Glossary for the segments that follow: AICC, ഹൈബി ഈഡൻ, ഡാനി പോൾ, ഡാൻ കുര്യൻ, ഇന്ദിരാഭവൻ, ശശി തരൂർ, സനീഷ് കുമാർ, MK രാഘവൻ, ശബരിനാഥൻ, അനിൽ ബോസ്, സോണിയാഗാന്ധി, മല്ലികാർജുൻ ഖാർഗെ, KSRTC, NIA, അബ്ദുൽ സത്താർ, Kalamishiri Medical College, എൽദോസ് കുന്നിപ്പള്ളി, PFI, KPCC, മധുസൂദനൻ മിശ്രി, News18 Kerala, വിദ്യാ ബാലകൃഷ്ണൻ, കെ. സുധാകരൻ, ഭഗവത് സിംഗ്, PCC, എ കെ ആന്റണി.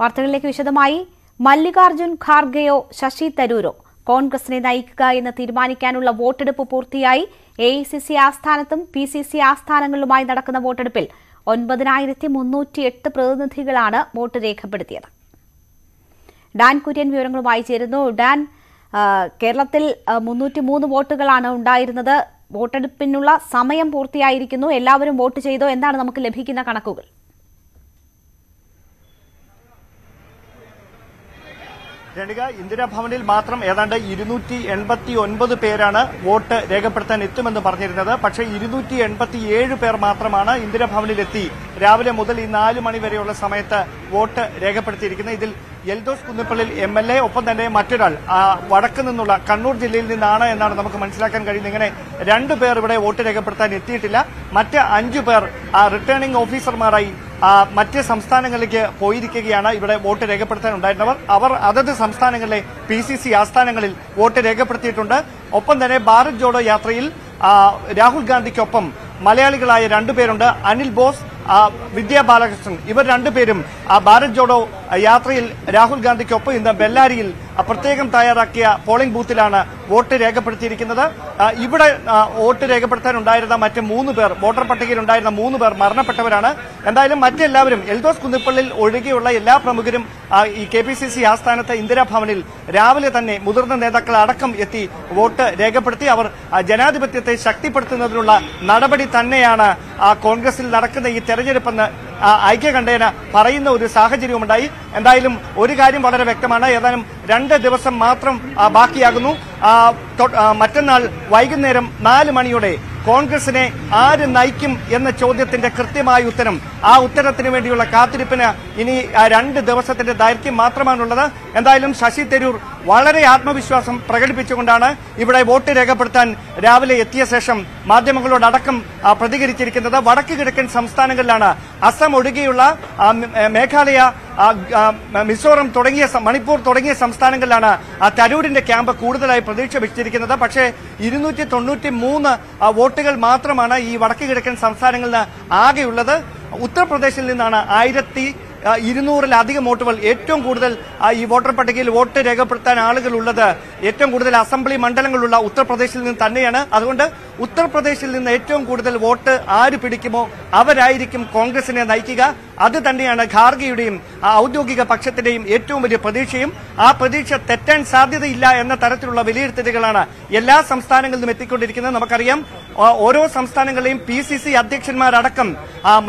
വാർത്തകളിലേക്ക് വിശദമായി. മല്ലികാർജുൻ ഖാർഗെയോ ശശി തരൂരോ കോൺഗ്രസിനെ നയിക്കുക എന്ന് തീരുമാനിക്കാനുള്ള വോട്ടെടുപ്പ് പൂർത്തിയായി. AICC ആസ്ഥാനത്തും PCC ആസ്ഥാനങ്ങളിലുമായി നടക്കുന്ന വോട്ടെടുപ്പിൽ 9,308 പ്രതിനിധികളാണ് വോട്ട് രേഖപ്പെടുത്തിയത്. ഡാൻ കുര്യൻ വിവരങ്ങളുമായി ചേരുന്നു. ഡാൻ, കേരളത്തിൽ 303 വോട്ടുകളാണ് ഉണ്ടായിരുന്നത്. വോട്ടെടുപ്പിനുള്ള സമയം പൂർത്തിയായിരിക്കുന്നു. എല്ലാവരും വോട്ട് ചെയ്തോ? എന്താണ് നമുക്ക് ലഭിക്കുന്ന കണക്കുകൾ? രണ്ടിക, ഇന്ദിരാഭവനിൽ മാത്രം ഏതാണ്ട് 289 പേരാണ് വോട്ട് രേഖപ്പെടുത്താൻ എത്തുമെന്ന് പറഞ്ഞിരുന്നത്. പക്ഷേ 287 പേർ മാത്രമാണ് ഇന്ദിരാഭവനിലെത്തി രാവിലെ മുതൽ ഈ 4 മണി വരെയുള്ള സമയത്ത് വോട്ട് രേഖപ്പെടുത്തിയിരിക്കുന്നത്. ഇതിൽ എൽദോസ് കുന്നിപ്പള്ളിൽ MLA, ഒപ്പം തന്നെ മറ്റൊരാൾ വടക്ക് നിന്നുള്ള കണ്ണൂർ ജില്ലയിൽ നിന്നാണ് എന്നാണ് നമുക്ക് മനസ്സിലാക്കാൻ കഴിയുന്നത്. ഇങ്ങനെ 2 പേർ ഇവിടെ വോട്ട് രേഖപ്പെടുത്താൻ എത്തിയിട്ടില്ല. മറ്റ് 5 പേർ റിട്ടേണിംഗ് ഓഫീസർമാരായി മറ്റ് സംസ്ഥാനങ്ങളിലേക്ക് പോയിരിക്കുകയാണ്. ഇവിടെ വോട്ട് രേഖപ്പെടുത്താനുണ്ടായിരുന്നവർ അവർ അതത് സംസ്ഥാനങ്ങളിലെ PCC ആസ്ഥാനങ്ങളിൽ വോട്ട് രേഖപ്പെടുത്തിയിട്ടുണ്ട്. ഒപ്പം തന്നെ ഭാരത് ജോഡോ യാത്രയിൽ രാഹുൽ ഗാന്ധിക്കൊപ്പം മലയാളികളായ 2 പേരുണ്ട്. അനിൽ ബോസ്, വിദ്യാ ബാലകൃഷ്ണൻ, ഇവർ 2 പേരും ഭാരത് ജോഡോ യാത്രയിൽ രാഹുൽ ഗാന്ധിക്കൊപ്പം ഇന്ന് ബെല്ലാരിയിൽ പ്രത്യേകം തയ്യാറാക്കിയ പോളിംഗ് ബൂത്തിലാണ് വോട്ട് രേഖപ്പെടുത്തിയിരിക്കുന്നത്. ഇവിടെ വോട്ട് രേഖപ്പെടുത്താനുണ്ടായിരുന്ന മറ്റ് 3 പേർ, വോട്ടർ പട്ടികയിലുണ്ടായിരുന്ന 3 പേർ മരണപ്പെട്ടവരാണ്. എന്തായാലും മറ്റെല്ലാവരും, എൽദോസ് കുന്നിപ്പള്ളിൽ ഒഴികെയുള്ള എല്ലാ പ്രമുഖരും ഈ KPCC ആസ്ഥാനത്തെ ഇന്ദിരാഭവനിൽ രാവിലെ തന്നെ മുതിർന്ന നേതാക്കൾ അടക്കം എത്തി വോട്ട് രേഖപ്പെടുത്തി. അവർ ജനാധിപത്യത്തെ ശക്തിപ്പെടുത്തുന്നതിനുള്ള നടപടി തന്നെയാണ് കോൺഗ്രസിൽ നടക്കുന്ന ഈ തെരഞ്ഞെടുപ്പെന്ന് ഐക്യകണ്ഠേന പറയുന്ന ഒരു സാഹചര്യവുമുണ്ടായി. എന്തായാലും ഒരു കാര്യം വളരെ വ്യക്തമാണ്. ഏതാനും 2 ദിവസം മാത്രം ബാക്കിയാകുന്നു. മറ്റന്നാൾ വൈകുന്നേരം 4 മണിയോടെ കോൺഗ്രസിനെ ആര് നയിക്കും എന്ന ചോദ്യത്തിന്റെ കൃത്യമായ ഉത്തരം, ആ ഉത്തരത്തിന് വേണ്ടിയുള്ള കാത്തിരിപ്പിന് ഇനി 2 ദിവസത്തിന്റെ ദൈർഘ്യം മാത്രമാണുള്ളത്. എന്തായാലും ശശി തരൂർ വളരെ ആത്മവിശ്വാസം പ്രകടിപ്പിച്ചുകൊണ്ടാണ് ഇവിടെ വോട്ട് രേഖപ്പെടുത്താൻ രാവിലെ എത്തിയ ശേഷം മാധ്യമങ്ങളോടക്കം പ്രതികരിച്ചിരിക്കുന്നത്. വടക്ക് കിഴക്കൻ സംസ്ഥാനങ്ങളിലാണ് അസം ഒഴികെയുള്ള മേഘാലയ, മിസോറം തുടങ്ങിയ മണിപ്പൂർ തുടങ്ങിയ സംസ്ഥാനങ്ങളിലാണ് തരൂരിന്റെ ക്യാമ്പ് കൂടുതലായി പ്രതീക്ഷ വെച്ചിരിക്കുന്നത്. പക്ഷേ 293 വോട്ടുകൾ മാത്രമാണ് ഈ വടക്ക് കിഴക്കൻ സംസ്ഥാനങ്ങളിൽ ആകെയുള്ളത്. ഉത്തർപ്രദേശിൽ നിന്നാണ് 1,200-ലധികം വോട്ടുകൾ. ഏറ്റവും കൂടുതൽ ഈ വോട്ടർ പട്ടികയിൽ വോട്ട് രേഖപ്പെടുത്താൻ ആളുകൾ ഉള്ളത് ഏറ്റവും കൂടുതൽ അസംബ്ലി മണ്ഡലങ്ങളുള്ള ഉത്തർപ്രദേശിൽ നിന്ന് തന്നെയാണ്. അതുകൊണ്ട് ഉത്തർപ്രദേശിൽ നിന്ന് ഏറ്റവും കൂടുതൽ വോട്ട് ആര് പിടിക്കുമോ അവരായിരിക്കും കോൺഗ്രസിനെ നയിക്കുക. അത് തന്നെയാണ് ഖാർഗെയുടെയും ഔദ്യോഗിക പക്ഷത്തിന്റെയും ഏറ്റവും വലിയ പ്രതീക്ഷയും. ആ പ്രതീക്ഷ തെറ്റാൻ സാധ്യതയില്ല എന്ന തരത്തിലുള്ള വിലയിരുത്തലുകളാണ് എല്ലാ സംസ്ഥാനങ്ങളിലും എത്തിക്കൊണ്ടിരിക്കുന്നത്. നമുക്കറിയാം, ഓരോ സംസ്ഥാനങ്ങളിലെയും PCC അധ്യക്ഷന്മാരടക്കം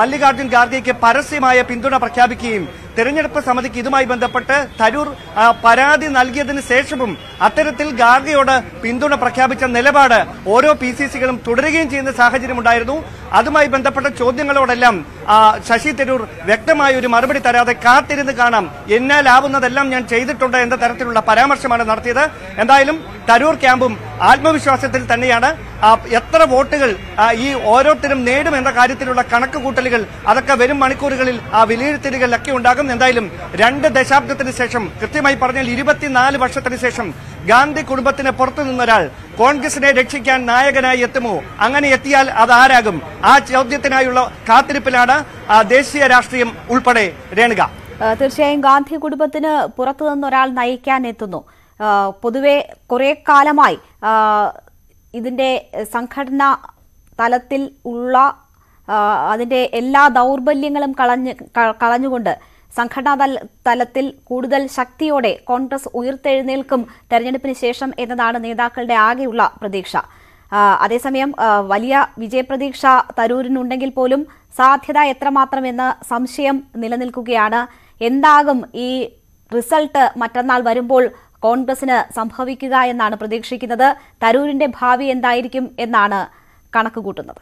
മല്ലികാർജുൻ ഖാർഗെയ്ക്ക് പരസ്യമായ പിന്തുണ പ്രഖ്യാപിക്കുകയും തെരഞ്ഞെടുപ്പ് സമിതിക്ക് ഇതുമായി ബന്ധപ്പെട്ട് തരൂർ പരാതി നൽകിയതിന് ശേഷവും അത്തരത്തിൽ ഖാർഗെയോട് പിന്തുണ പ്രഖ്യാപിച്ച നിലപാട് ഓരോ PCCകളും തുടരുകയും ചെയ്യുന്ന സാഹചര്യമുണ്ടായിരുന്നു. അതുമായി ബന്ധപ്പെട്ട ചോദ്യങ്ങളോടെല്ലാം ശശി തരൂർ വ്യക്തമായ ഒരു മറുപടി തരാതെ കാത്തിരുന്ന് കാണാം, എന്നാലാവുന്നതെല്ലാം ഞാൻ ചെയ്തിട്ടുണ്ട് എന്ന തരത്തിലുള്ള പരാമർശമാണ് നടത്തിയത്. എന്തായാലും തരൂർ ക്യാമ്പും ആത്മവിശ്വാസത്തിൽ തന്നെയാണ്. എത്ര വോട്ടുകൾ ഈ ഓരോരുത്തരും നേടുമെന്ന കാര്യത്തിലുള്ള കണക്ക് കൂട്ടലുകൾ അതൊക്കെ വരും മണിക്കൂറുകളിൽ വിലയിരുത്തലുകളിലൊക്കെ ഉണ്ടാകും. എന്തായാലും 2 ദശാബ്ദത്തിന് ശേഷം, കൃത്യമായി പറഞ്ഞാൽ 24 വർഷത്തിന് ശേഷം ഗാന്ധി കുടുംബത്തിന് പുറത്തു നിന്നൊരാൾ കോൺഗ്രസിനെ രക്ഷിക്കാൻ നായകനായി എത്തുമോ? അങ്ങനെ എത്തിയാൽ അത് ആരാകും? ആ ചോദ്യത്തിനായുള്ള കാത്തിരിപ്പിലാണ് ദേശീയ രാഷ്ട്രീയം ഉൾപ്പെടെ രേണുക. തീർച്ചയായും ഗാന്ധി കുടുംബത്തിന് പുറത്തു നിന്നൊരാൾ നയിക്കാൻ എത്തുന്നു. പൊതുവെ കുറെ കാലമായി ഇതിന്റെ സംഘടനാ തലത്തിൽ ഉള്ള അതിന്റെ എല്ലാ ദൗർബല്യങ്ങളും കളഞ്ഞുകൊണ്ട് സംഘടനാ തലത്തിൽ കൂടുതൽ ശക്തിയോടെ കോൺഗ്രസ് ഉയർത്തെഴുന്നേൽക്കും തെരഞ്ഞെടുപ്പിന് ശേഷം എന്നതാണ് നേതാക്കളുടെ ആകെയുള്ള പ്രതീക്ഷ. അതേസമയം വലിയ വിജയപ്രതീക്ഷ തരൂരിനുണ്ടെങ്കിൽ പോലും സാധ്യത എത്രമാത്രം എന്ന സംശയം നിലനിൽക്കുകയാണ്. എന്താകും ഈ റിസൾട്ട് മറ്റന്നാൾ വരുമ്പോൾ കോൺഗ്രസിന് സംഭവിക്കുക എന്നാണ് പ്രതീക്ഷിക്കുന്നത്? തരൂരിന്റെ ഭാവി എന്തായിരിക്കും എന്നാണ് കണക്കുകൂട്ടുന്നത്?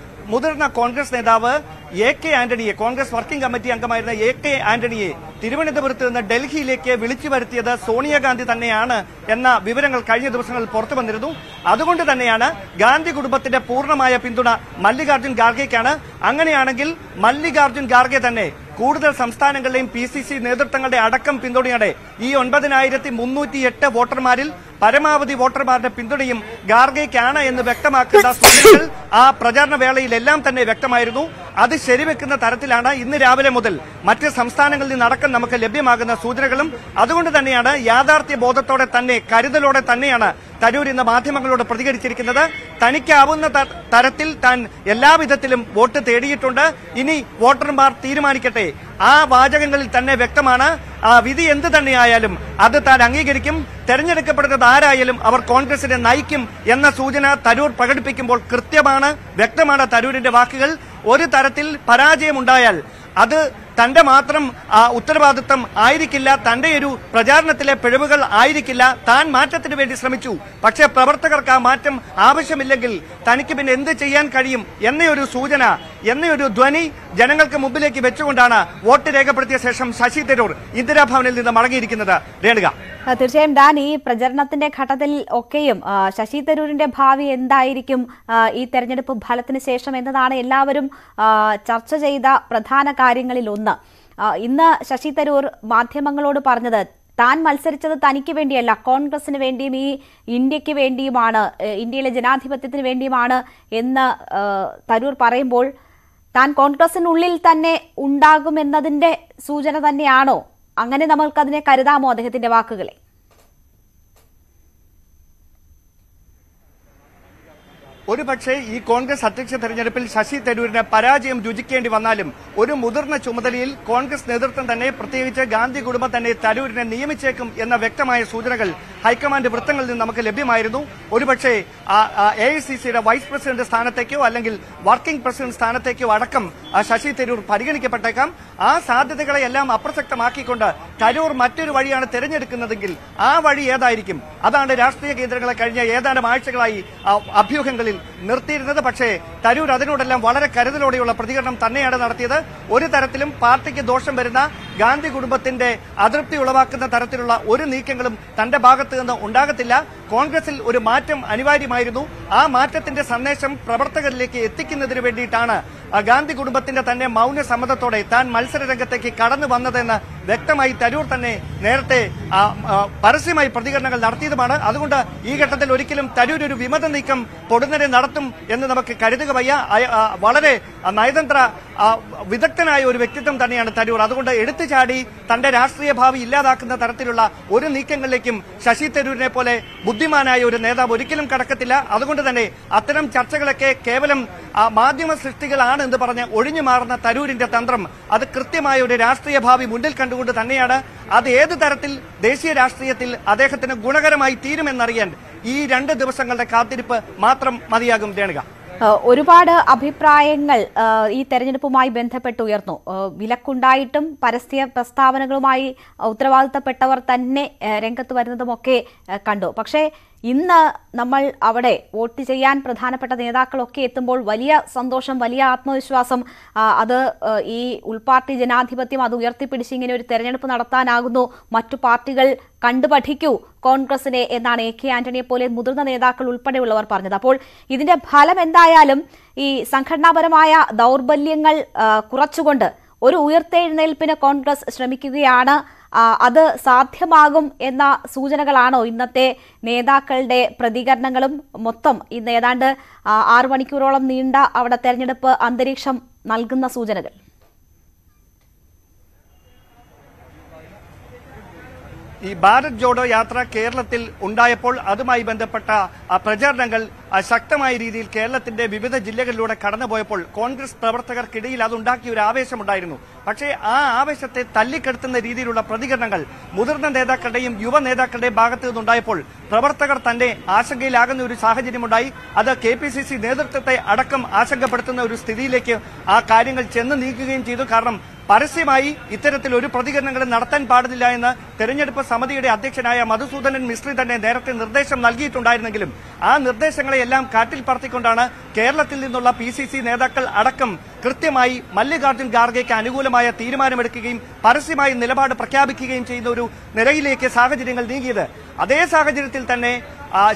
മുതിർന്ന കോൺഗ്രസ് നേതാവ് എ കെ ആന്റണിയെ കോൺഗ്രസ് വർക്കിംഗ് കമ്മിറ്റി അംഗമായിരുന്ന എ കെ ആന്റണിയെ തിരുവനന്തപുരത്ത് നിന്ന് ഡൽഹിയിലേക്ക് വിളിച്ചു വരുത്തിയത് സോണിയാഗാന്ധി തന്നെയാണ് എന്ന വിവരങ്ങൾ കഴിഞ്ഞ ദിവസങ്ങളിൽ പുറത്തു വന്നിരുന്നു. അതുകൊണ്ട് തന്നെയാണ് ഗാന്ധി കുടുംബത്തിന്റെ പൂർണ്ണമായ പിന്തുണ മല്ലികാർജ്ജുൻ ഖാർഗെക്കാണ്. അങ്ങനെയാണെങ്കിൽ മല്ലികാർജ്ജുൻ ഖാർഗെ തന്നെ കൂടുതൽ സംസ്ഥാനങ്ങളിലെയും PCC നേതൃത്വങ്ങളുടെ അടക്കം പിന്തുണയോടെ ഈ 9,308 വോട്ടർമാരിൽ പരമാവധി വോട്ടർമാരുടെ പിന്തുണയും ഖാർഗെക്കാണ് എന്ന് വ്യക്തമാക്കുന്ന സൂചനകൾ ആ പ്രചാരണ വേളയിലെല്ലാം തന്നെ വ്യക്തമായിരുന്നു. അത് ശരിവെക്കുന്ന തരത്തിലാണ് ഇന്ന് രാവിലെ മുതൽ മറ്റ് സംസ്ഥാനങ്ങളിൽ നിന്നടക്കം നമുക്ക് ലഭ്യമാകുന്ന സൂചനകളും. അതുകൊണ്ട് തന്നെയാണ് യാഥാർത്ഥ്യ ബോധത്തോടെ തന്നെ കരുതലോടെ തന്നെയാണ് തരൂർ ഇന്ന് മാധ്യമങ്ങളോട് പ്രതികരിച്ചിരിക്കുന്നത്. തനിക്കാവുന്ന തരത്തിൽ താൻ എല്ലാവിധത്തിലും വോട്ട് തേടിയിട്ടുണ്ട്, ഇനി വോട്ടർമാർ തീരുമാനിക്കട്ടെ. ആ വാചകങ്ങളിൽ തന്നെ വ്യക്തമാണ് ആ വിധി എന്ത് തന്നെയായാലും അത് താൻ അംഗീകരിക്കും, തെരഞ്ഞെടുക്കപ്പെടുന്നത് ആരായാലും അവർ കോൺഗ്രസിനെ നയിക്കും എന്ന സൂചന തരൂർ പ്രകടിപ്പിക്കുമ്പോൾ കൃത്യമാണ്, വ്യക്തമാണ് തരൂരിന്റെ വാക്കുകൾ. ഒരു തരത്തിൽ പരാജയമുണ്ടായാൽ അത് തന്റെ മാത്രം ഉത്തരവാദിത്വം ആയിരിക്കില്ല, തന്റെ ഒരു പ്രചാരണത്തിലെ പിഴവുകൾ ആയിരിക്കില്ല. താൻ മാറ്റത്തിന് വേണ്ടി ശ്രമിച്ചു, പക്ഷേ പ്രവർത്തകർക്ക് ആ മാറ്റം ആവശ്യമില്ലെങ്കിൽ തനിക്ക് പിന്നെ എന്ത് ചെയ്യാൻ കഴിയും എന്നൊരു സൂചന, എന്നൊരു ധ്വനി ജനങ്ങൾക്ക് മുമ്പിലേക്ക് വെച്ചുകൊണ്ടാണ് വോട്ട് രേഖപ്പെടുത്തിയ ശേഷം ശശി തരൂർ ഇന്ദിരാഭവനിൽ നിന്ന് മടങ്ങിയിരിക്കുന്നത്. രേണുക, തീർച്ചയായും ഡാൻ ഈ പ്രചരണത്തിന്റെ ഘട്ടത്തിൽ ഒക്കെയും ശശി തരൂരിന്റെ ഭാവി എന്തായിരിക്കും ഈ തെരഞ്ഞെടുപ്പ് ഫലത്തിന് ശേഷം എന്നതാണ് എല്ലാവരും ചർച്ച ചെയ്ത പ്രധാന കാര്യങ്ങളിൽ ഒന്ന്. ഇന്ന് ശശി തരൂർ മാധ്യമങ്ങളോട് പറഞ്ഞത് താൻ മത്സരിച്ചത് തനിക്ക് വേണ്ടിയല്ല, കോൺഗ്രസിന് വേണ്ടിയും ഈ ഇന്ത്യക്ക് വേണ്ടിയുമാണ്, ഇന്ത്യയിലെ ജനാധിപത്യത്തിന് വേണ്ടിയുമാണ് എന്ന് തരൂർ പറയുമ്പോൾ താൻ കോൺഗ്രസിനുള്ളിൽ തന്നെ ഉണ്ടാകുമെന്നതിന്റെ സൂചന തന്നെയാണോ? അങ്ങനെ നമ്മൾക്കതിനെ കരുതാമോ അദ്ദേഹത്തിന്റെ വാക്കുകളെ? ഒരു പക്ഷേ ഈ കോൺഗ്രസ് അധ്യക്ഷ തെരഞ്ഞെടുപ്പിൽ ശശി തരൂരിന് പരാജയം രുചിക്കേണ്ടി വന്നാലും ഒരു മുതിർന്ന ചുമതലയിൽ കോൺഗ്രസ് നേതൃത്വം തന്നെ, പ്രത്യേകിച്ച് ഗാന്ധി കുടുംബം തന്നെ തരൂരിനെ നിയമിച്ചേക്കും എന്ന വ്യക്തമായ സൂചനകൾ ഹൈക്കമാൻഡ് വൃത്തങ്ങളിൽ നിന്ന് നമുക്ക് ലഭ്യമായിരുന്നു. ഒരുപക്ഷേ AICCയുടെ വൈസ് പ്രസിഡന്റ് സ്ഥാനത്തേക്കോ അല്ലെങ്കിൽ വർക്കിംഗ് പ്രസിഡന്റ് സ്ഥാനത്തേക്കോ അടക്കം ശശി തരൂർ പരിഗണിക്കപ്പെട്ടേക്കാം. ആ സാധ്യതകളെയെല്ലാം അപ്രസക്തമാക്കിക്കൊണ്ട് തരൂർ മറ്റൊരു വഴിയാണ് തിരഞ്ഞെടുക്കുന്നതെങ്കിൽ ആ വഴി ഏതായിരിക്കും? അതാണ് രാഷ്ട്രീയ കേന്ദ്രങ്ങളെ കഴിഞ്ഞ ഏതാനും ആഴ്ചകളായി അഭ്യൂഹങ്ങളിൽ നിർത്തിയിരുന്നത്. പക്ഷേ തരൂർ അതിനോടെല്ലാം വളരെ കരുതലോടെയുള്ള പ്രതികരണം തന്നെയാണ് നടത്തിയത്. ഒരു തരത്തിലും പാർട്ടിക്ക് ദോഷം വരുന്ന, ഗാന്ധി കുടുംബത്തിന്റെ അതൃപ്തി ഉളവാക്കുന്ന തരത്തിലുള്ള ഒരു നീക്കങ്ങളും തന്റെ ഭാഗത്ത് നിന്ന് ഉണ്ടാകത്തില്ല. കോൺഗ്രസിൽ ഒരു മാറ്റം അനിവാര്യമായിരുന്നു. ആ മാറ്റത്തിന്റെ സന്ദേശം പ്രവർത്തകരിലേക്ക് എത്തിക്കുന്നതിന് വേണ്ടിയിട്ടാണ് ഗാന്ധി കുടുംബത്തിന്റെ തന്നെ മൗന സമ്മതത്തോടെ താൻ മത്സരരംഗത്തേക്ക് കടന്നു വന്നതെന്ന് വ്യക്തമായി തരൂർ തന്നെ നേരത്തെ പരസ്യമായി പ്രതികരണങ്ങൾ നടത്തിയതുമാണ്. അതുകൊണ്ട് ഈ ഘട്ടത്തിൽ ഒരിക്കലും തരൂർ ഒരു വിമത നീക്കം പൊടുന്നനെ നടത്തും എന്ന് നമുക്ക് കരുതുക വയ്യ. വളരെ നയതന്ത്ര വിദഗ്ധനായ ഒരു വ്യക്തിത്വം തന്നെയാണ് തരൂർ. അതുകൊണ്ട് എടുത്തു ചാടി തന്റെ രാഷ്ട്രീയ ഭാവി ഇല്ലാതാക്കുന്ന തരത്തിലുള്ള ഒരു നീക്കങ്ങളിലേക്കും ശശി തരൂരിനെ പോലെ ബുദ്ധിമാനായ ഒരു നേതാവ് ഒരിക്കലും കടക്കത്തില്ല. അതുകൊണ്ട് തന്നെ അത്തരം ചർച്ചകളൊക്കെ കേവലം മാധ്യമ സൃഷ്ടികളാണ് എന്ന് പറഞ്ഞ് ഒഴിഞ്ഞു മാറുന്ന തരൂരിന്റെ തന്ത്രം അത് കൃത്യമായ ഒരു രാഷ്ട്രീയ ഭാവി മുന്നിൽ കണ്ടുകൊണ്ട് തന്നെയാണ്. അത് ഏത് തരത്തിൽ ദേശീയ രാഷ്ട്രീയത്തിൽ അദ്ദേഹത്തിന് ഗുണകരമായി തീരുമെന്നറിയാൻ ഈ 2 ദിവസങ്ങളുടെ കാത്തിരിപ്പ് മാത്രം മതിയാകും. രേണുക, ഒരുപാട് അഭിപ്രായങ്ങൾ ഈ തെരഞ്ഞെടുപ്പുമായി ബന്ധപ്പെട്ട് ഉയർന്നു. വിലക്കുണ്ടായിട്ടും പരസ്യ പ്രസ്താവനകളുമായി ഉത്തരവാദിത്തപ്പെട്ടവർ തന്നെ രംഗത്ത് വരുന്നതുമൊക്കെ കണ്ടു. പക്ഷേ ഇന്ന് നമ്മൾ അവിടെ വോട്ട് ചെയ്യാൻ പ്രധാനപ്പെട്ട നേതാക്കളൊക്കെ എത്തുമ്പോൾ വലിയ സന്തോഷം, വലിയ ആത്മവിശ്വാസം, അത് ഈ ഉൾപാർട്ടി ജനാധിപത്യം അത് ഉയർത്തിപ്പിടിച്ച് ഇങ്ങനെ ഒരു തെരഞ്ഞെടുപ്പ് നടത്താനാകുന്നു, മറ്റു പാർട്ടികൾ കണ്ടുപഠിക്കൂ കോൺഗ്രസിനെ എന്നാണ് A K ആന്റണിയെ പോലെ മുതിർന്ന നേതാക്കൾ ഉൾപ്പെടെയുള്ളവർ പറഞ്ഞത്. അപ്പോൾ ഇതിന്റെ ഫലം എന്തായാലും ഈ സംഘടനാപരമായ ദൗർബല്യങ്ങൾ കുറച്ചുകൊണ്ട് ഒരു ഉയർത്തെഴുന്നേൽപ്പിന് കോൺഗ്രസ് ശ്രമിക്കുകയാണ്, അത് സാധ്യമാകും എന്ന സൂചനകളാണോ ഇന്നത്തെ നേതാക്കളുടെ പ്രതികരണങ്ങളും മൊത്തം ഇന്ന് ഏതാണ്ട് 6 മണിക്കൂറോളം നീണ്ട അവിടെ തെരഞ്ഞെടുപ്പ് അന്തരീക്ഷം നൽകുന്ന സൂചനകൾ? ഈ ഭാരത് ജോഡോ യാത്ര കേരളത്തിൽ ഉണ്ടായപ്പോൾ അതുമായി ബന്ധപ്പെട്ട പ്രചാരണങ്ങൾ ശക്തമായ രീതിയിൽ കേരളത്തിന്റെ വിവിധ ജില്ലകളിലൂടെ കടന്നുപോയപ്പോൾ കോൺഗ്രസ് പ്രവർത്തകർക്കിടയിൽ അതുണ്ടാക്കിയ ഒരു ആവേശമുണ്ടായിരുന്നു. പക്ഷേ ആ ആവേശത്തെ തല്ലിക്കെടുത്തുന്ന രീതിയിലുള്ള പ്രതികരണങ്ങൾ മുതിർന്ന നേതാക്കളുടെയും യുവ നേതാക്കളുടെയും ഭാഗത്തു നിന്നുണ്ടായപ്പോൾ പ്രവർത്തകർ തന്നെ ആശങ്കയിലാകുന്ന ഒരു സാഹചര്യമുണ്ടായി. അത് KPCC നേതൃത്വത്തെ അടക്കം ആശങ്കപ്പെടുത്തുന്ന ഒരു സ്ഥിതിയിലേക്ക് ആ കാര്യങ്ങൾ ചെന്ന് നീക്കുകയും ചെയ്തു. കാരണം പരസ്യമായി ഇത്തരത്തിൽ ഒരു പ്രതികരണങ്ങളും നടത്താൻ പാടില്ല എന്ന് തെരഞ്ഞെടുപ്പ് സമിതിയുടെ അധ്യക്ഷനായ മധുസൂദനൻ മിശ്രി തന്നെ നേരത്തെ നിർദ്ദേശം നൽകിയിട്ടുണ്ടായിരുന്നെങ്കിലും ആ നിർദ്ദേശങ്ങളെല്ലാം കാറ്റിൽ പറത്തിക്കൊണ്ടാണ് കേരളത്തിൽ നിന്നുള്ള PCC നേതാക്കൾ അടക്കം കൃത്യമായി മല്ലികാർജ്ജുൻ ഖാർഗെയ്ക്ക് അനുകൂലമായ തീരുമാനമെടുക്കുകയും പരസ്യമായി നിലപാട് പ്രഖ്യാപിക്കുകയും ചെയ്യുന്ന ഒരു നിലയിലേക്ക് സാഹചര്യങ്ങൾ നീങ്ങിയത്. അതേ സാഹചര്യത്തിൽ തന്നെ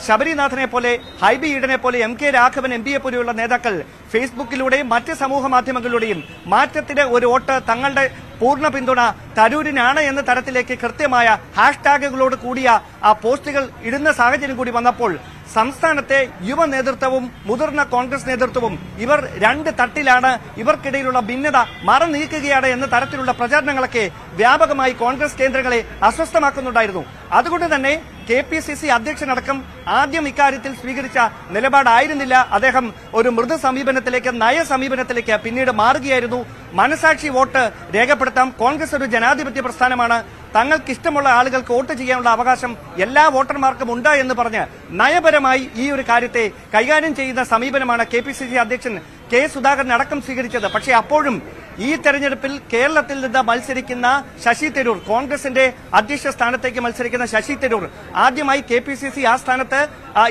ശബരിനാഥനെ പോലെ, ഹൈബി ഈഡനെ പോലെ, MK രാഘവൻ MBA പോലെയുള്ള നേതാക്കൾ ഫേസ്ബുക്കിലൂടെയും മറ്റ് സമൂഹ മാധ്യമങ്ങളിലൂടെയും മാറ്റത്തിന് ഒരു വോട്ട്, തങ്ങളുടെ പൂർണ്ണ പിന്തുണ തരൂരിനാണ് എന്ന തരത്തിലേക്ക് കൃത്യമായ ഹാഷ്ടാഗുകളോട് കൂടിയ ആ പോസ്റ്റുകൾ ഇടുന്ന സാഹചര്യം കൂടി വന്നപ്പോൾ സംസ്ഥാനത്തെ യുവ നേതൃത്വവും മുതിർന്ന കോൺഗ്രസ് നേതൃത്വവും ഇവർ രണ്ട് തട്ടിലാണ്, ഇവർക്കിടയിലുള്ള ഭിന്നത മറനീക്കുകയാണ് എന്ന തരത്തിലുള്ള പ്രചാരണങ്ങളൊക്കെ വ്യാപകമായി കോൺഗ്രസ് കേന്ദ്രങ്ങളെ അസ്വസ്ഥമാക്കുന്നുണ്ടായിരുന്നു. അതുകൊണ്ട് തന്നെ KPCC അധ്യക്ഷനടക്കം ആദ്യം ഇക്കാര്യത്തിൽ സ്വീകരിച്ച നിലപാടായിരുന്നില്ല അദ്ദേഹം ഒരു മൃദു സമീപനത്തിലേക്ക്, നയസമീപനത്തിലേക്ക് പിന്നീട് മാറുകയായിരുന്നു. മനസാക്ഷി വോട്ട് രേഖപ്പെടുത്താം, കോൺഗ്രസ് ഒരു ജനാധിപത്യ പ്രസ്ഥാനമാണ്, തങ്ങൾക്കിഷ്ടമുള്ള ആളുകൾക്ക് വോട്ട് ചെയ്യാനുള്ള അവകാശം എല്ലാ വോട്ടർമാർക്കും ഉണ്ട് എന്ന് പറഞ്ഞ് നയപരമായി ഈ ഒരു കാര്യത്തെ കൈകാര്യം ചെയ്യുന്ന സമീപനമാണ് KPCC അധ്യക്ഷൻ K. സുധാകരൻ അടക്കം സ്വീകരിച്ചത്. പക്ഷേ അപ്പോഴും ഈ തെരഞ്ഞെടുപ്പിൽ കേരളത്തിൽ നിന്ന് മത്സരിക്കുന്ന ശശി തരൂർ, കോൺഗ്രസിന്റെ അധ്യക്ഷ സ്ഥാനത്തേക്ക് മത്സരിക്കുന്ന ശശി തരൂർ ആദ്യമായി KPCC ആ സ്ഥാനത്ത്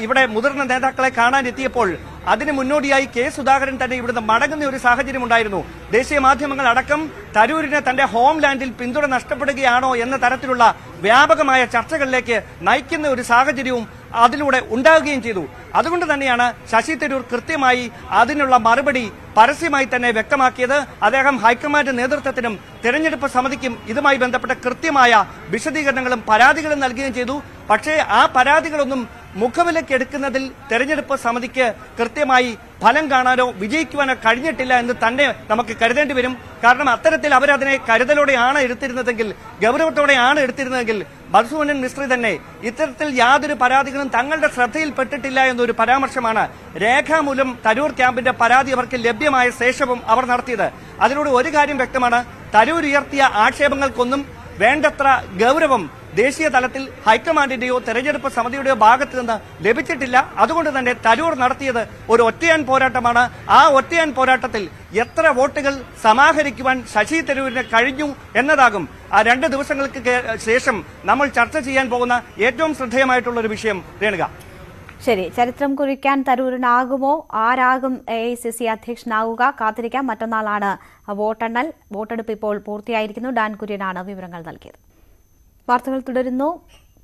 ഇവിടെ മുതിർന്ന നേതാക്കളെ കാണാനെത്തിയപ്പോൾ അതിന് മുന്നോടിയായി K. സുധാകരൻ തന്നെ ഇവിടുന്ന് മടങ്ങുന്ന ഒരു സാഹചര്യം ഉണ്ടായിരുന്നു. ദേശീയ മാധ്യമങ്ങൾ അടക്കം തരൂരിന് തന്റെ ഹോംലാൻഡിൽ പിന്തുണ നഷ്ടപ്പെടുകയാണോ എന്ന തരത്തിലുള്ള വ്യാപകമായ ചർച്ചകളിലേക്ക് നയിക്കുന്ന ഒരു സാഹചര്യവും അതിലൂടെ ഉണ്ടാവുകയും ചെയ്തു. അതുകൊണ്ട് തന്നെയാണ് ശശി തരൂർ കൃത്യമായി അതിനുള്ള മറുപടി പരസ്യമായി തന്നെ വ്യക്തമാക്കിയത്. അദ്ദേഹം ഹൈക്കമാൻഡ് നേതൃത്വത്തിനും തെരഞ്ഞെടുപ്പ് സമിതിക്കും ഇതുമായി ബന്ധപ്പെട്ട കൃത്യമായ വിശദീകരണങ്ങളും പരാതികളും നൽകുകയും ചെയ്തു. പക്ഷേ ആ പരാതികളൊന്നും മുഖവിലക്കെടുക്കുന്നതിൽ തെരഞ്ഞെടുപ്പ് സമിതിക്ക് കൃത്യമായി ഫലം കാണാനോ വിജയിക്കുവാനോ കഴിഞ്ഞിട്ടില്ല എന്ന് തന്നെ നമുക്ക് കരുതേണ്ടി വരും. കാരണം അത്തരത്തിൽ അവരതിനെ കരുതലോടെയാണ് എടുത്തിരുന്നതെങ്കിൽ, ഗൗരവത്തോടെയാണ് എടുത്തിരുന്നതെങ്കിൽ മധുസൂദനൻ മിശ്രി തന്നെ ഇത്തരത്തിൽ യാതൊരു പരാതികളും തങ്ങളുടെ ശ്രദ്ധയിൽപ്പെട്ടിട്ടില്ല എന്നൊരു പരാമർശമാണ് രേഖാമൂലം തരൂർ ക്യാമ്പിന്റെ പരാതി അവർക്ക് ലഭ്യമായ ശേഷവും അവർ നടത്തിയത്. അതിലൂടെ ഒരു കാര്യം വ്യക്തമാണ്, തരൂർ ഉയർത്തിയ ആക്ഷേപങ്ങൾക്കൊന്നും വേണ്ടത്ര ഗൗരവം ദേശീയ തലത്തിൽ ഹൈക്കമാൻഡിന്റെയോ തെരഞ്ഞെടുപ്പ് സമിതിയുടെയോ ഭാഗത്ത് നിന്ന് ലഭിച്ചിട്ടില്ല. അതുകൊണ്ട് തന്നെ തരൂർ നടത്തിയത് ഒരു ഒറ്റയാൻ പോരാട്ടമാണ്. ആ ഒറ്റയാൻ പോരാട്ടത്തിൽ എത്ര വോട്ടുകൾ സമാഹരിക്കുവാൻ ശശി തരൂരിന് കഴിഞ്ഞു എന്നതാകും ആ രണ്ട് ദിവസങ്ങൾക്ക് ശേഷം നമ്മൾ ചർച്ച ചെയ്യാൻ പോകുന്ന ഏറ്റവും ശ്രദ്ധേയമായിട്ടുള്ള ഒരു വിഷയം. രേണുക, ശരി, ചരിത്രം കുറിക്കാൻ തരൂരിനാകുമോ? ആരാകും AICC അധ്യക്ഷനാവുക? കാത്തിരിക്കാം. മറ്റന്നാളാണ് വോട്ടെണ്ണൽ. വോട്ടെടുപ്പ് ഇപ്പോൾ പൂർത്തിയായിരിക്കുന്നു. ഡാൻ കുര്യനാണ് വിവരങ്ങൾ നൽകിയത്. വാർത്തകൾ തുടരുന്നു.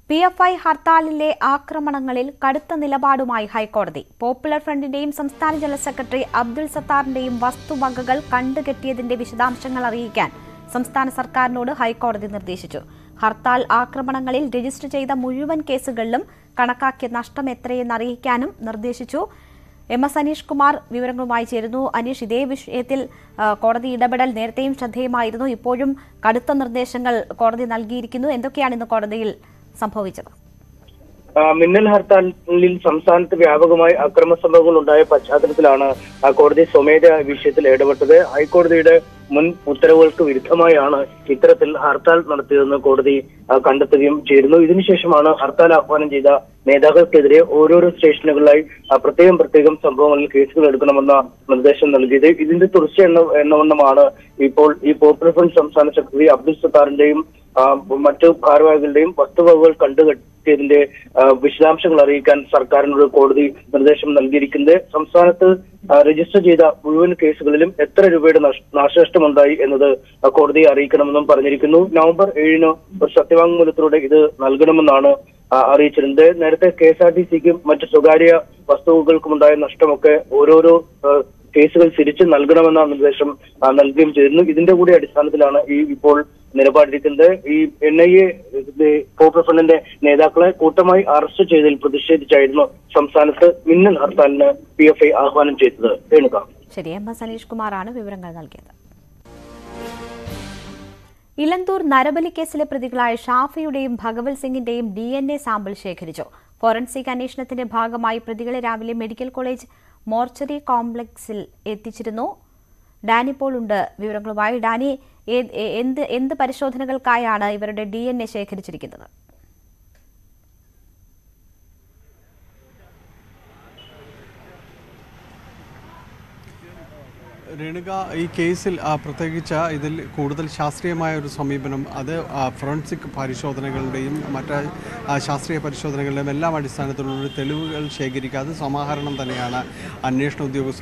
PFI ഹർത്താലിലെ ആക്രമണങ്ങളിൽ കടുത്ത നിലപാടുമായി ഹൈക്കോടതി. പോപ്പുലർ ഫ്രണ്ടിന്റെയും സംസ്ഥാന ജനറൽ സെക്രട്ടറി അബ്ദുൽ സത്താറിന്റെയും വസ്തുവകകൾ കണ്ടുകെട്ടിയതിന്റെ വിശദാംശങ്ങൾ അറിയിക്കാൻ സംസ്ഥാന സർക്കാരിനോട് ഹൈക്കോടതി നിർദ്ദേശിച്ചു. ഹർത്താൽ ആക്രമണങ്ങളിൽ രജിസ്റ്റർ ചെയ്ത മുഴുവൻ കേസുകളിലും കണക്കാക്കിയ നഷ്ടം എത്രയെന്ന് അറിയിക്കാനും നിർദ്ദേശിച്ചു. സനീഷ് കുമാർ വിവരങ്ങളുമായി ചേരുന്നു. അനീഷ്, ഇതേ വിഷയത്തിൽ കോടതി ഇടപെടൽ നേരത്തെയും ശ്രദ്ധേയമായിരുന്നു. ഇപ്പോഴും കടുത്ത നിർദ്ദേശങ്ങൾ കോടതി നൽകിയിരിക്കുന്നു. എന്തൊക്കെയാണ് ഇന്ന് കോടതിയിൽ സംഭവിച്ചത്? മിന്നൽ ഹർത്താലിൽ സംസ്ഥാനത്ത് വ്യാപകമായി അക്രമ സംഭവങ്ങൾ ഉണ്ടായ പശ്ചാത്തലത്തിലാണ് കോടതി സ്വമേധയാ വിഷയത്തിൽ ഇടപെട്ടത്. ഹൈക്കോടതിയുടെ മുൻ ഉത്തരവുകൾക്ക് വിരുദ്ധമായാണ് ഇത്തരത്തിൽ ഹർത്താൽ നടത്തിയതെന്ന് കോടതി കണ്ടെത്തുകയും ചെയ്തിരുന്നു. ഇതിനുശേഷമാണ് ഹർത്താൽ ആഹ്വാനം ചെയ്ത നേതാക്കൾക്കെതിരെ ഓരോരോ സ്റ്റേഷനുകളിലായി പ്രത്യേകം സംഭവങ്ങളിൽ കേസുകൾ എടുക്കണമെന്ന നിർദ്ദേശം നൽകിയത്. ഇതിന്റെ തുടർച്ച എന്നവണ്ണമാണ് ഇപ്പോൾ ഈ പോപ്പുലർ ഫ്രണ്ട് സംസ്ഥാന സെക്രട്ടറി അബ്ദുൽ സത്താറിന്റെയും മറ്റു ഭാരവാഹികളുടെയും വസ്തുവകകൾ കണ്ടുകെട്ടിയതിന്റെ വിശദാംശങ്ങൾ അറിയിക്കാൻ സർക്കാരിനോട് കോടതി നിർദ്ദേശം നൽകിയിരിക്കുന്നത്. സംസ്ഥാനത്ത് രജിസ്റ്റർ ചെയ്ത മുഴുവൻ കേസുകളിലും എത്ര രൂപയുടെ നാശനഷ്ടമുണ്ടായി എന്നത് കോടതിയെ അറിയിക്കണമെന്നും പറഞ്ഞിരിക്കുന്നു. നവംബർ 7 ഒരു സത്യവാങ്മൂലത്തിലൂടെ ഇത് നൽകണമെന്നാണ് അറിയിച്ചിരുന്നത്. നേരത്തെ KSRTCക്കും മറ്റു സ്വകാര്യ വസ്തുവകൾക്കുമുണ്ടായ നഷ്ടമൊക്കെ ഓരോരോ കേസുകൾ തിരിച്ചു നൽകണമെന്ന നിർദ്ദേശം നൽകുകയും ചെയ്തിരുന്നു. ഇതിന്റെ കൂടി അടിസ്ഥാനത്തിലാണ് ഈ ഇപ്പോൾ നിലപാടിരിക്കുന്നത്. ഈ NIA പോപ്പുലർ ഫ്രണ്ടിന്റെ നേതാക്കളെ കൂട്ടമായി അറസ്റ്റ് ചെയ്തതിൽ പ്രതിഷേധിച്ചായിരുന്നു സംസ്ഥാനത്ത് മിന്നൽ ഹർത്താലിന് PFI ആഹ്വാനം ചെയ്തത്. രേണുക, ശരി. സനീഷ് കുമാറാണ് വിവരങ്ങൾ നൽകിയത്. ഇലന്തൂർ നരബലിക്കേസിലെ പ്രതികളായ ഷാഫിയുടെയും ഭഗവത് സിംഗിന്റെയും DNA സാമ്പിൾ ശേഖരിച്ചു. ഫോറൻസിക് അന്വേഷണത്തിന്റെ ഭാഗമായി പ്രതികളെ രാവിലെ മെഡിക്കൽ കോളേജ് മോർച്ചറി കോംപ്ലക്സിൽ എത്തിച്ചിരുന്നു. ഡാനി പോൾ ഉണ്ട് വിവരങ്ങളുമായി. ഡാനി, എന്ത് പരിശോധനകൾക്കായാണ് ഇവരുടെ DNA ശേഖരിച്ചിരിക്കുന്നത്? Renuga, this case is a Prothagicha, the Kudal Shastri Mayor Somibanum, other forensic Parishodanagal Dame, Mata Shastri Parishodanagal Mella, Madisanatur, Telugu, Shagirika, Samaharan, Tanana, and Nation of the Police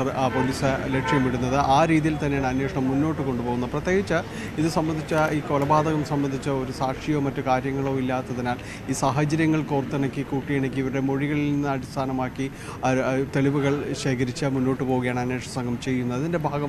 Electric Mudana, R. Idilton and Nation of Muno to Kundabon. The Prothagicha is some of the Kolabada, some of the Sashio, Matakarangalo, Villa, Tanat, is a Hajirangal Kortanaki, Kuti, and a given a Modigal Sanamaki, Telugu Shagiricha, Muno to Bogan, and Sangam Chi. In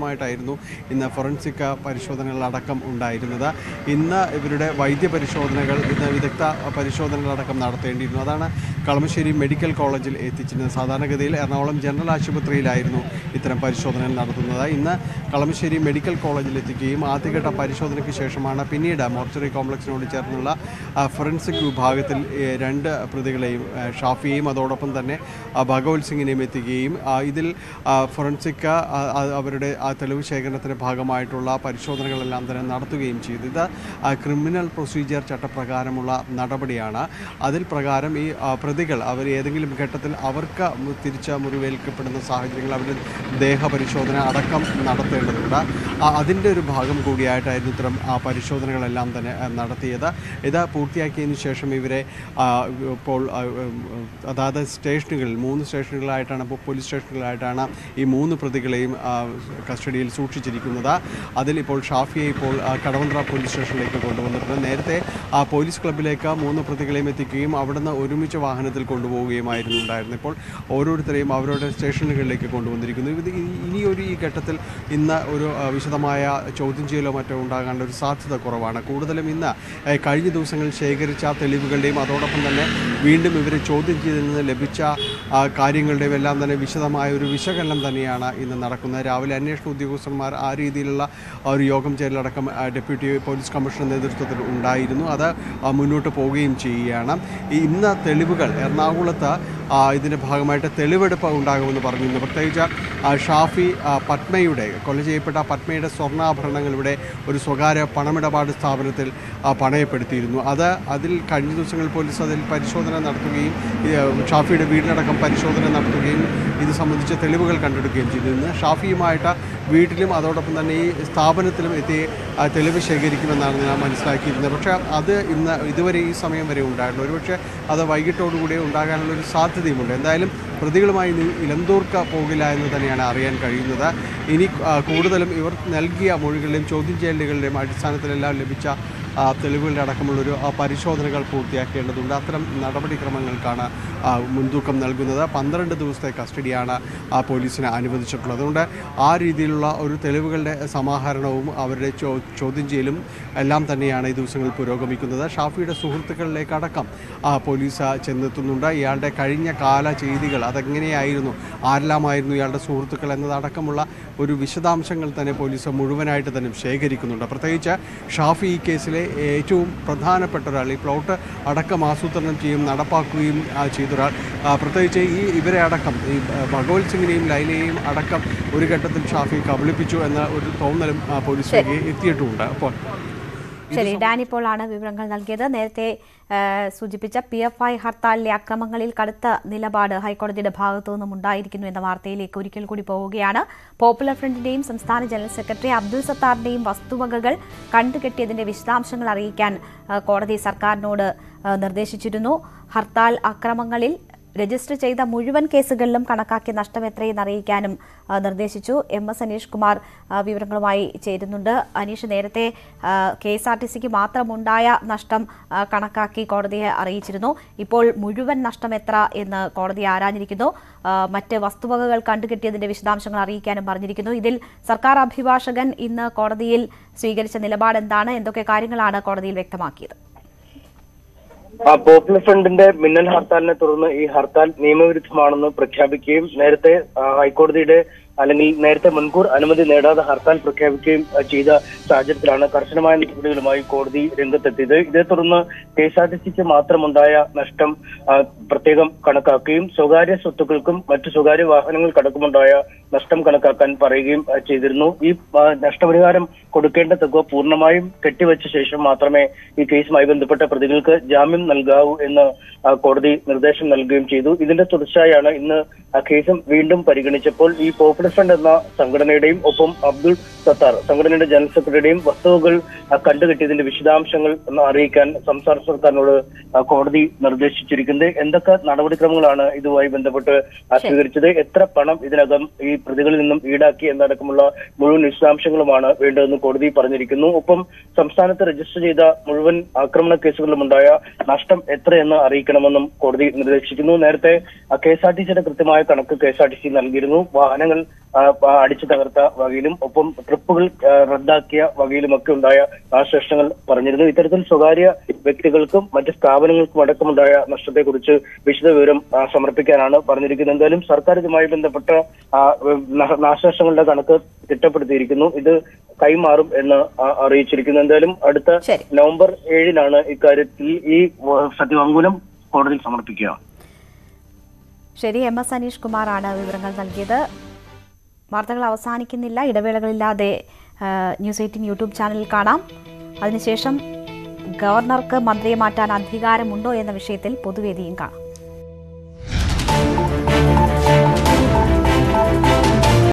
the forensic Parishodan Ladakam Undaidana, in the everyday Vaiti Parishodan, Vidakta, Parishodan Ladakam Narthendi Nadana, Kalamishiri Medical College, Ethichin, Sadanagadil, and Alam General Ashiputri Lairno, Itram Parishodan and Narthana, in the Kalamishiri Medical College, Ethicim, Athikata Parishodan Kishamana Pinida, Mortuary Complex Nodichernula, a forensic Bhagatil and Pradigla Shafi, Madodapantane, a Bagol singing Emitigim, Idil Forensica. Television Pagamaitola, Parishodan Lander and Nartu Game Chidida, a criminal procedure Chatapragaramula, Natabadiana, Adil Pragaram, a prodigal, our Edingil Katatil, Avarka, Mutircha, Muriel Kapan, the Sahajing Labrador, Deha Parishodan, Adakam, Natathela, Adindir Bagam Gudia, Tidutram, Parishodan Landan and Natatheda, Eda Purtiaki in Sheshamivre, Ada Stational, Moon Stational Lightana, Police Stational Lightana, Immun Prodigal. Custody Suchikunada, Adelipol Shafi, Kadavandra Police Station Lake, Nerte, a police club Leka, Mono Protegalematicum, Avadana Urumicha Vahanatel Kondovogi, Maidun Diarnapol, Oru Trem, Avroda Station Lake Kondon, Niori Katatel in the Vishadamaya, Chotin Jelo Matondag under Sats, the Koravana, Kudalamina, a Kaji Dusangal Shaker, Chatelical Dame, Adopana, Windham, every Chotin in the Lebicha, Karingal Develam, the Vishadamaya, Vishakalam Daniana in the Narakuna. National Diosamar Ari Dilla or Yogam Cheladakam Deputy Police Commissioner Undaidano, other Munota Pogim Chiana, Imna Telebugal, Ernagulata, Idina Pagamata, delivered a Poundago in the Bargain of Taja, Shafi, Patmayude, College Pata, Patmeda, Sorna, Pranangude, or Sogara, Panamada Bad Stavratil, Pane Petirno, other Adil Kandu Single Police, Adil Parishodan and Artugim, Shafi the Vidnakam Parishodan and Artugim, is some of the Telebugal country to Game Shafi. വീട്ടിലും അതോടൊപ്പം തന്നെ ഈ സ്ഥാപനത്തിലും എത്തി തെളിവ് ശേഖരിക്കുമെന്നാണ് ഞാൻ മനസ്സിലാക്കിയിരുന്നത് പക്ഷേ അത് ഇന്ന് ഇതുവരെ ഈ സമയം വരെ ഉണ്ടായിരുന്നു ഒരുപക്ഷേ അത് വൈകിട്ടോടുകൂടി ഉണ്ടാകാനുള്ള ഒരു സാധ്യതയുമുണ്ട് എന്തായാലും പ്രതികളുമായി ഇലന്തൂർക്ക പോകില്ല എന്ന് തന്നെയാണ് അറിയാൻ കഴിയുന്നത് ഇനി കൂടുതലും ഇവർ നൽകിയ മൊഴികളുടെയും ചോദ്യം ചെയ്യലുകളുടെയും അടിസ്ഥാനത്തിലെല്ലാം ലഭിച്ച തെളിവുകളുടെ അടക്കമുള്ള ഒരു പരിശോധനകൾ പൂർത്തിയാക്കേണ്ടതുണ്ട് അത്തരം നടപടിക്രമങ്ങൾക്കാണ് മുൻതൂക്കം നൽകുന്നത് 12 ദിവസത്തെ കസ്റ്റഡിയാണ് പോലീസിന് അനുവദിച്ചിട്ടുള്ളത് അതുകൊണ്ട് ആ രീതിയിലുള്ള ഒരു തെളിവുകളുടെ സമാഹരണവും അവരുടെ ചോദ്യം ചെയ്യലും എല്ലാം തന്നെയാണ് ഈ ദിവസങ്ങളിൽ പുരോഗമിക്കുന്നത് ഷാഫിയുടെ സുഹൃത്തുക്കളിലേക്ക് അടക്കം പോലീസ് ചെന്നെത്തുന്നുണ്ട് ഇയാളുടെ കഴിഞ്ഞ കാല ചെയ്തികൾ അതെങ്ങനെയായിരുന്നു ആരെല്ലാമായിരുന്നു ഇയാളുടെ സുഹൃത്തുക്കൾ എന്നതടക്കമുള്ള ഒരു വിശദാംശങ്ങൾ തന്നെ പോലീസ് മുഴുവനായിട്ട് തന്നെ ശേഖരിക്കുന്നുണ്ട് പ്രത്യേകിച്ച് ഷാഫി ഈ കേസിലെ ഏറ്റവും പ്രധാനപ്പെട്ട ഒരാൾ ഈ പ്ലോട്ട് അടക്കം ആസൂത്രണം ചെയ്യും നടപ്പാക്കുകയും ചെയ്തൊരാൾ പ്രത്യേകിച്ച് ഈ ഇവരെ അടക്കം ഈ ഭഗവത് സിംഗിനെയും ലൈലയെയും അടക്കം ഒരു ഘട്ടത്തിൽ ഷാഫി കബളിപ്പിച്ചു എന്ന ഒരു തോന്നലും പോലീസിലേക്ക് എത്തിയിട്ടുണ്ട് അപ്പോൾ ശരി ഡാനി പോളാണ് വിവരങ്ങൾ നൽകിയത് നേരത്തെ സൂചിപ്പിച്ച PFI ഹർത്താലിലെ അക്രമങ്ങളിൽ കടുത്ത നിലപാട് ഹൈക്കോടതിയുടെ ഭാഗത്തു നിന്നും ഉണ്ടായിരിക്കുന്നു എന്ന വാർത്തയിലേക്ക് ഒരിക്കൽ കൂടി പോവുകയാണ് പോപ്പുലർ ഫ്രണ്ടിന്റെയും സംസ്ഥാന ജനറൽ സെക്രട്ടറി അബ്ദുൽ സത്താറിന്റെയും വസ്തുവകകൾ കണ്ടുകെട്ടിയതിന്റെ വിശദാംശങ്ങൾ അറിയിക്കാൻ കോടതി സർക്കാരിനോട് നിർദ്ദേശിച്ചിരുന്നു ഹർത്താൽ അക്രമങ്ങളിൽ രജിസ്റ്റർ ചെയ്ത മുഴുവൻ കേസുകളിലും കണക്കാക്കിയ നഷ്ടം എത്രയെന്ന് അറിയിക്കാനും നിർദ്ദേശിച്ചു MS സനീഷ് കുമാർ വിവരങ്ങളുമായി ചേരുന്നുണ്ട് അനീഷ് നേരത്തെ KSRTCക്ക് മാത്രമുണ്ടായ നഷ്ടം കണക്കാക്കി കോടതിയെ അറിയിച്ചിരുന്നു ഇപ്പോൾ മുഴുവൻ നഷ്ടം എത്ര എന്ന് കോടതി ആരാഞ്ഞിരിക്കുന്നു മറ്റ് വസ്തുവകകൾ കണ്ടുകിട്ടിയതിന്റെ വിശദാംശങ്ങൾ അറിയിക്കാനും പറഞ്ഞിരിക്കുന്നു ഇതിൽ സർക്കാർ അഭിഭാഷകൻ ഇന്ന് കോടതിയിൽ സ്വീകരിച്ച നിലപാട് എന്താണ് എന്തൊക്കെ കാര്യങ്ങളാണ് കോടതിയിൽ വ്യക്തമാക്കിയത് പോപ്പുലർ ഫ്രണ്ടിന്റെ മിന്നൽ ഹർത്താലിനെ തുടർന്ന് ഈ ഹർത്താൽ നിയമവിരുദ്ധമാണെന്ന് പ്രഖ്യാപിക്കുകയും നേരത്തെ ഹൈക്കോടതിയുടെ അല്ലെങ്കിൽ നേരത്തെ മുൻകൂർ അനുമതി നേടാതെ ഹർത്താൽ പ്രഖ്യാപിക്കുകയും ചെയ്ത സാഹചര്യത്തിലാണ് കർശനമായ നടപടികളുമായി കോടതി രംഗത്തെത്തിയത് ഇതേ തുടർന്ന് KSRTCക്ക് മാത്രമുണ്ടായ നഷ്ടം പ്രത്യേകം കണക്കാക്കുകയും സ്വകാര്യ സ്വത്തുക്കൾക്കും മറ്റു സ്വകാര്യ വാഹനങ്ങൾക്കടക്കമുണ്ടായ നഷ്ടം കണക്കാക്കാൻ പറയുകയും ചെയ്തിരുന്നു ഈ നഷ്ടപരിഹാരം കൊടുക്കേണ്ട തുക പൂർണ്ണമായും കെട്ടിവെച്ച ശേഷം മാത്രമേ ഈ കേസുമായി ബന്ധപ്പെട്ട പ്രതികൾക്ക് ജാമ്യം നൽകാവൂ എന്ന് കോടതി നിർദ്ദേശം നൽകുകയും ചെയ്തു ഇതിന്റെ തുടർച്ചയായാണ് ഇന്ന് കേസും വീണ്ടും പരിഗണിച്ചപ്പോൾ ഈ പോപ്പുലർ Elephant എന്ന സംഘടനയുടെയും ഒപ്പം അബ്ദുൾ സത്താർ സംഘടനയുടെ ജനറൽ സെക്രട്ടറിയുടെയും വസ്തുവകൾ കണ്ടുകിട്ടിയതിന്റെ വിശദാംശങ്ങൾ അറിയിക്കാൻ സംസ്ഥാന സർക്കാരിനോട് കോടതി നിർദ്ദേശിച്ചിരിക്കുന്നത്. എന്തൊക്കെ നടപടിക്രമങ്ങളാണ് ഇതുമായി ബന്ധപ്പെട്ട് സ്വീകരിച്ചത്, എത്ര പണം ഇതിനകം ഈ പ്രതികളിൽ നിന്നും ഈടാക്കി എന്നടക്കമുള്ള മുഴുവൻ വിശദാംശങ്ങളുമാണ് വേണ്ടതെന്ന് കോടതി പറഞ്ഞിരിക്കുന്നു. ഒപ്പം സംസ്ഥാനത്ത് രജിസ്റ്റർ ചെയ്ത മുഴുവൻ ആക്രമണ കേസുകളിലുമുണ്ടായ നഷ്ടം എത്രയെന്ന് അറിയിക്കണമെന്നും കോടതി നിർദ്ദേശിക്കുന്നു. നേരത്തെ KSRTCയുടെ കൃത്യമായ കണക്ക് KSRTC നൽകിയിരുന്നു. വാഹനങ്ങൾ അടിച്ചു തകർത്ത വകയിലും ഒപ്പം ട്രിപ്പുകൾ റദ്ദാക്കിയ വകയിലുമൊക്കെ ഉണ്ടായ നാശനഷ്ടങ്ങൾ പറഞ്ഞിരുന്നു. ഇത്തരത്തിൽ സ്വകാര്യ വ്യക്തികൾക്കും മറ്റ് സ്ഥാപനങ്ങൾക്കും അടക്കമുണ്ടായ നഷ്ടത്തെക്കുറിച്ച് വിശദവിവരം സമർപ്പിക്കാനാണ് പറഞ്ഞിരിക്കുന്നത്. എന്തായാലും സർക്കാർ ഇതുമായി ബന്ധപ്പെട്ട നാശനഷ്ടങ്ങളുടെ കണക്ക് തിട്ടപ്പെടുത്തിയിരിക്കുന്നു. ഇത് കൈമാറും എന്ന് അറിയിച്ചിരിക്കുന്നു. എന്തായാലും അടുത്ത November 7 ഇക്കാര്യത്തിൽ ഈ സത്യവാങ്മൂലം കോടതിയിൽ സമർപ്പിക്കുക. ശരി, MS സനീഷ് കുമാറാണ് വിവരങ്ങൾ നൽകിയത്. വാർത്തകൾ അവസാനിക്കുന്നില്ല, ഇടവേളകളില്ലാതെ News 18 യൂട്യൂബ് ചാനലിൽ കാണാം. അതിനുശേഷം ഗവർണർക്ക് മന്ത്രിയെ മാറ്റാൻ അധികാരമുണ്ടോ എന്ന വിഷയത്തിൽ പൊതുവേദിയും കാണാം.